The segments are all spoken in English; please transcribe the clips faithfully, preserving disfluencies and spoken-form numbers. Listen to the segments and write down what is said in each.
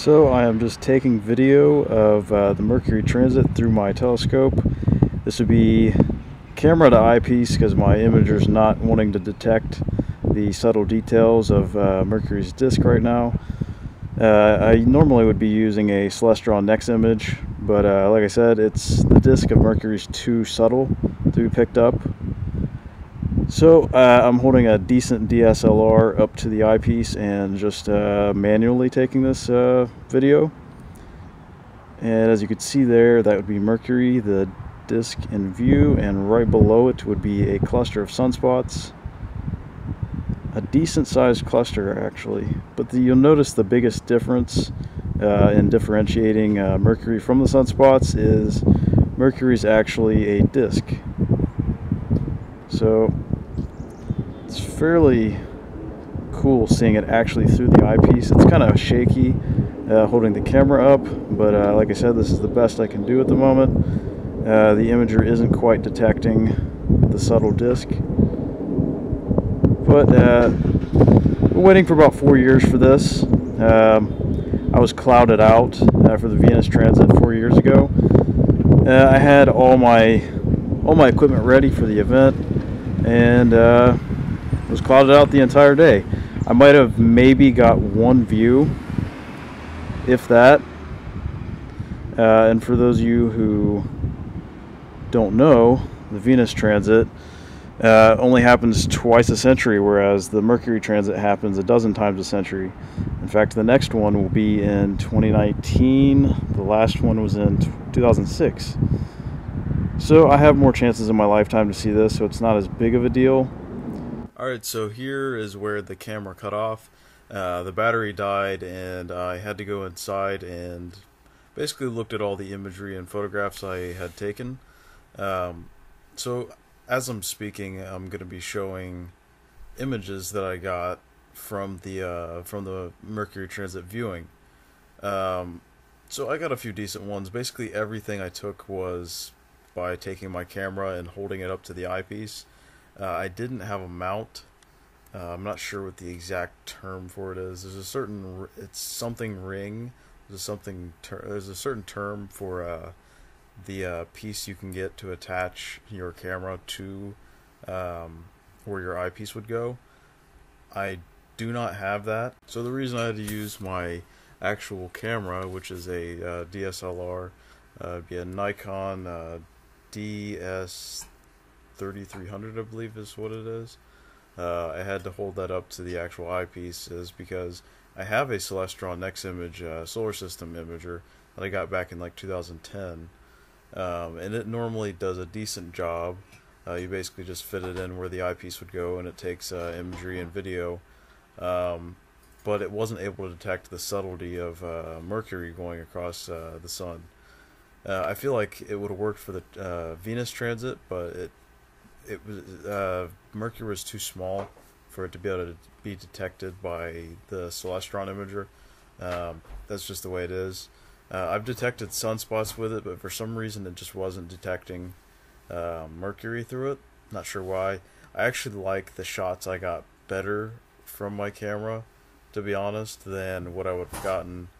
So I am just taking video of uh, the Mercury Transit through my telescope. This would be camera to eyepiece because my imager's not wanting to detect the subtle details of uh, Mercury's disk right now. Uh, I normally would be using a Celestron NexImage, but uh, like I said, it's the disk of Mercury's too subtle to be picked up. So uh, I'm holding a decent D S L R up to the eyepiece and just uh, manually taking this uh, video. And as you could see there, that would be Mercury, the disk in view, and right below it would be a cluster of sunspots. A decent sized cluster actually, but the, you'll notice the biggest difference uh, in differentiating uh, Mercury from the sunspots is Mercury is actually a disk. So it's fairly cool seeing it actually through the eyepiece. It's kind of shaky uh, holding the camera up, but uh, like I said, this is the best I can do at the moment. Uh, the imager isn't quite detecting the subtle disk. But uh, we're waiting for about four years for this. Um, I was clouded out uh, for the Venus Transit four years ago. Uh, I had all my all my equipment ready for the event, and uh, was clouded out the entire day. I might have maybe got one view, if that. Uh, and for those of you who don't know, the Venus Transit Uh, only happens twice a century, whereas the Mercury Transit happens a dozen times a century. In fact, the next one will be in twenty nineteen. The last one was in two thousand six. So I have more chances in my lifetime to see this, so it's not as big of a deal. Alright, so here is where the camera cut off. Uh, the battery died, and I had to go inside and basically looked at all the imagery and photographs I had taken. Um, so... As I'm speaking, I'm going to be showing images that I got from the uh, from the Mercury Transit viewing. Um, so I got a few decent ones. Basically, everything I took was by taking my camera and holding it up to the eyepiece. Uh, I didn't have a mount. Uh, I'm not sure what the exact term for it is. There's a certain it's something ring. There's a something ter there's a certain term for. Uh, the uh, piece you can get to attach your camera to um, where your eyepiece would go. I do not have that, so the reason I had to use my actual camera, which is a uh, D S L R, uh, it'd be a Nikon uh, D S thirty-three hundred, I believe is what it is. Uh, I had to hold that up to the actual eyepiece is because I have a Celestron NexImage uh, solar system imager that I got back in like two thousand ten. Um, and it normally does a decent job. Uh, you basically just fit it in where the eyepiece would go, and it takes uh, imagery and video. Um, but it wasn't able to detect the subtlety of uh, Mercury going across uh, the Sun. Uh, I feel like it would have worked for the uh, Venus transit, but it it was uh, Mercury was too small for it to be able to be detected by the Celestron imager. Um, that's just the way it is. Uh, I've detected sunspots with it, but for some reason it just wasn't detecting uh, Mercury through it. Not sure why. I actually like the shots I got better from my camera, to be honest, than what I would have gotten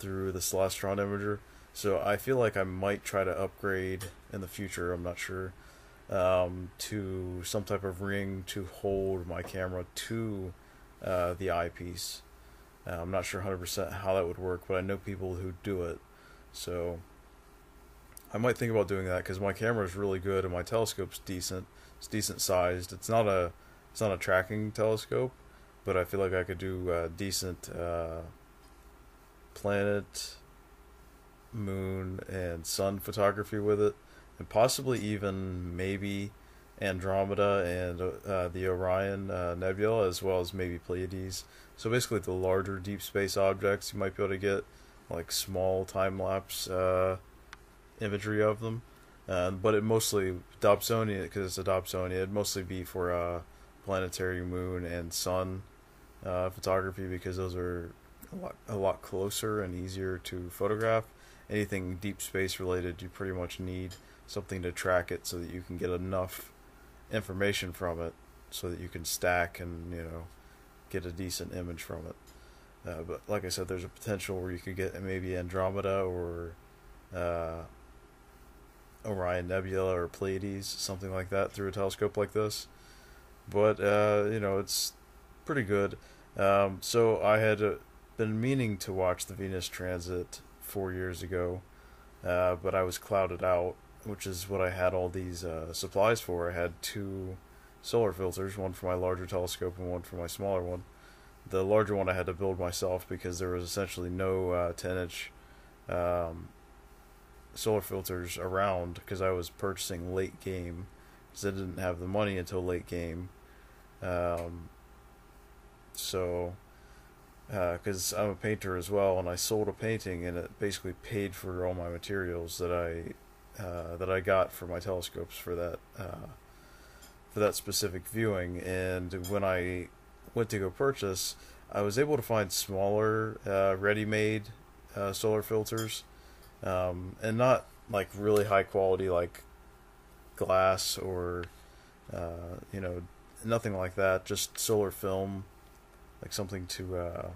through the Celestron imager. So I feel like I might try to upgrade in the future, I'm not sure, um, to some type of ring to hold my camera to uh, the eyepiece. Uh, I'm not sure one hundred percent how that would work, but I know people who do it, so I might think about doing that because my camera is really good and my telescope's decent. It's decent sized. It's not a it's not a tracking telescope, but I feel like I could do uh, decent uh, planet, moon, and sun photography with it, and possibly even maybe Andromeda and uh, the Orion uh, Nebula, as well as maybe Pleiades. So basically the larger deep space objects, you might be able to get like small time-lapse uh, imagery of them. Uh, but it mostly, Dobsonian, because it's a Dobsonian, it'd mostly be for uh, planetary, moon, and sun uh, photography, because those are a lot, a lot closer and easier to photograph. Anything deep space related, you pretty much need something to track it so that you can get enough information from it so that you can stack and, you know, get a decent image from it. Uh, but like I said, there's a potential where you could get maybe Andromeda or uh, Orion Nebula or Pleiades, something like that, through a telescope like this. But, uh, you know, it's pretty good. Um, so I had uh, been meaning to watch the Venus Transit four years ago, uh, but I was clouded out, which is what I had all these uh, supplies for. I had two solar filters, one for my larger telescope and one for my smaller one. The larger one I had to build myself because there was essentially no uh, ten inch um, solar filters around, because I was purchasing late game, because I didn't have the money until late game. Um, so, because uh, I'm a painter as well, and I sold a painting, and it basically paid for all my materials that I uh, that I got for my telescopes for that uh, for that specific viewing. And when I went to go purchase, I was able to find smaller uh, ready-made uh, solar filters, um, and not like really high quality like glass or uh, you know, nothing like that, just solar film, like something to uh,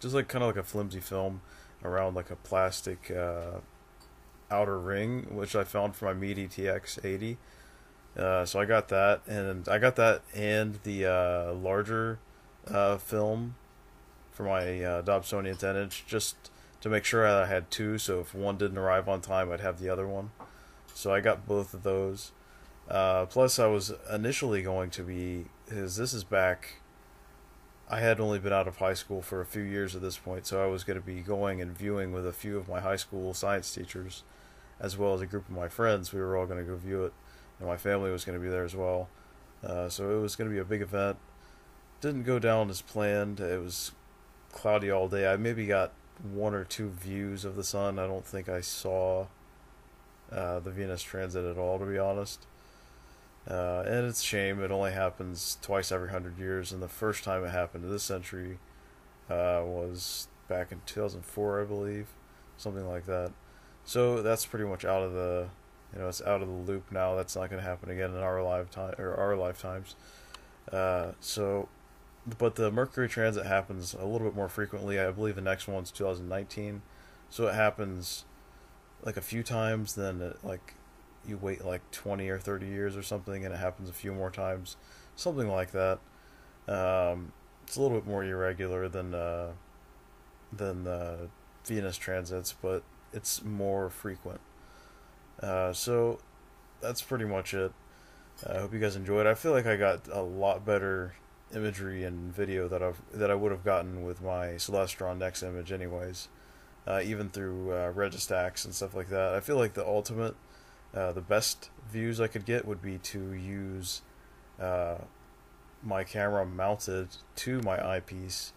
just like kind of like a flimsy film around like a plastic uh, outer ring, which I found for my Meade E T X eighty. Uh, so I got that, and I got that and the uh, larger uh, film for my uh, Dobsonian ten inch, just to make sure that I had two, so if one didn't arrive on time, I'd have the other one. So I got both of those. Uh, plus, I was initially going to be, because this is back, I had only been out of high school for a few years at this point, so I was going to be going and viewing with a few of my high school science teachers, as well as a group of my friends. We were all going to go view it. And my family was going to be there as well, uh, so it was going to be a big event. Didn't go down as planned. It was cloudy all day. I maybe got one or two views of the sun. I don't think I saw uh, the Venus Transit at all, to be honest. Uh, and it's a shame. It only happens twice every hundred years, and the first time it happened this century uh, was back in two thousand four, I believe, something like that. So that's pretty much out of the, you know, it's out of the loop now. That's not going to happen again in our lifetime or our lifetimes. Uh, so, but the Mercury transit happens a little bit more frequently. I believe the next one's two thousand nineteen, so it happens like a few times. Then it, like you wait like twenty or thirty years or something, and it happens a few more times, something like that. Um, it's a little bit more irregular than uh, than the Venus transits, but it's more frequent. Uh, so that's pretty much it. I uh, hope you guys enjoyed. I feel like I got a lot better imagery and video that I've that I would have gotten with my Celestron NexImage anyways, uh, even through uh, Registax and stuff like that. I feel like the ultimate, uh, the best views I could get would be to use uh, my camera mounted to my eyepiece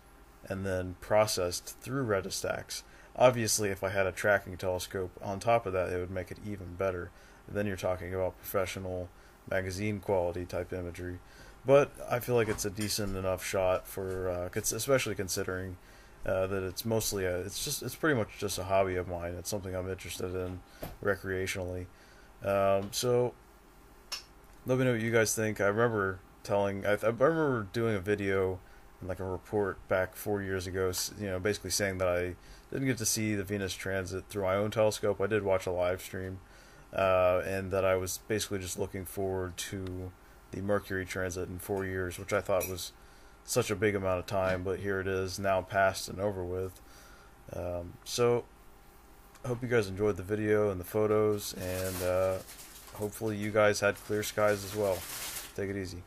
and then processed through Registax. Obviously, if I had a tracking telescope on top of that, it would make it even better. And then you're talking about professional magazine quality type imagery. But I feel like it's a decent enough shot for, uh, especially considering uh, that it's mostly a, it's just, it's pretty much just a hobby of mine. It's something I'm interested in recreationally. Um, so let me know what you guys think. I remember telling, I, I remember doing a video, like a report back four years ago, you know, basically saying that I didn't get to see the Venus Transit through my own telescope. I did watch a live stream, uh, and that I was basically just looking forward to the Mercury Transit in four years, which I thought was such a big amount of time, but here it is, now past and over with. Um, so, I hope you guys enjoyed the video and the photos, and uh, hopefully you guys had clear skies as well. Take it easy.